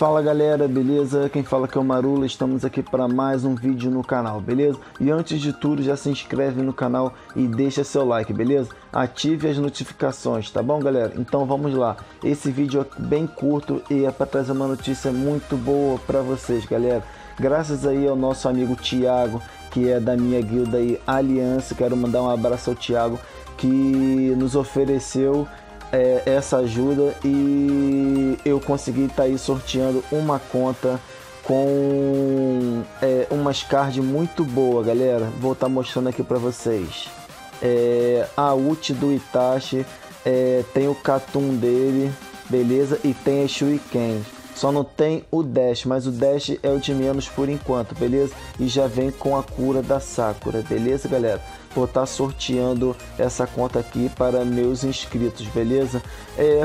Fala galera, beleza? Quem fala que é o Marula, estamos aqui para mais um vídeo no canal, beleza? E antes de tudo, já se inscreve no canal e deixa seu like, beleza? Ative as notificações, tá bom galera? Então vamos lá, esse vídeo é bem curto e é para trazer uma notícia muito boa para vocês galera. Graças aí ao nosso amigo Thiago, que é da minha guilda aí, Aliança, quero mandar um abraço ao Thiago, que nos ofereceu essa ajuda e eu consegui estar aí sorteando uma conta com umas cards muito boa galera. Vou estar mostrando aqui para vocês a ult do Itachi, tem o Katum dele, beleza, e tem a Shuriken, só não tem o Dash, mas o Dash é o de menos por enquanto, beleza, e já vem com a cura da Sakura, beleza galera. Vou estar sorteando essa conta aqui para meus inscritos, beleza?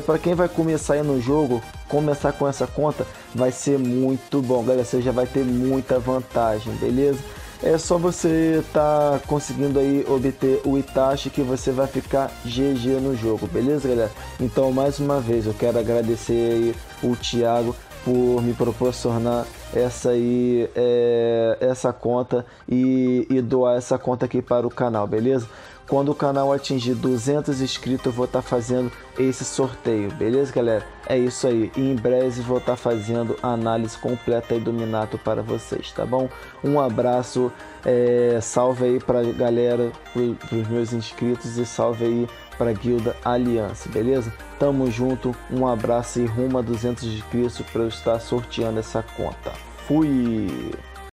Para quem vai começar aí no jogo, começar com essa conta vai ser muito bom, galera. Você já vai ter muita vantagem, beleza? É só você tá conseguindo aí obter o Itachi que você vai ficar GG no jogo, beleza, galera? Então, mais uma vez, eu quero agradecer aí o Thiago por me proporcionar essa conta e doar essa conta aqui para o canal, beleza? Quando o canal atingir 200 inscritos, eu vou estar fazendo esse sorteio, beleza, galera? É isso aí, e em breve vou estar fazendo a análise completa aí do Minato para vocês, tá bom? Um abraço, salve aí para a galera, para os meus inscritos, e salve aí para a guilda Aliança, beleza? Tamo junto, um abraço e rumo a 200 inscritos para eu estar sorteando essa conta. Fui!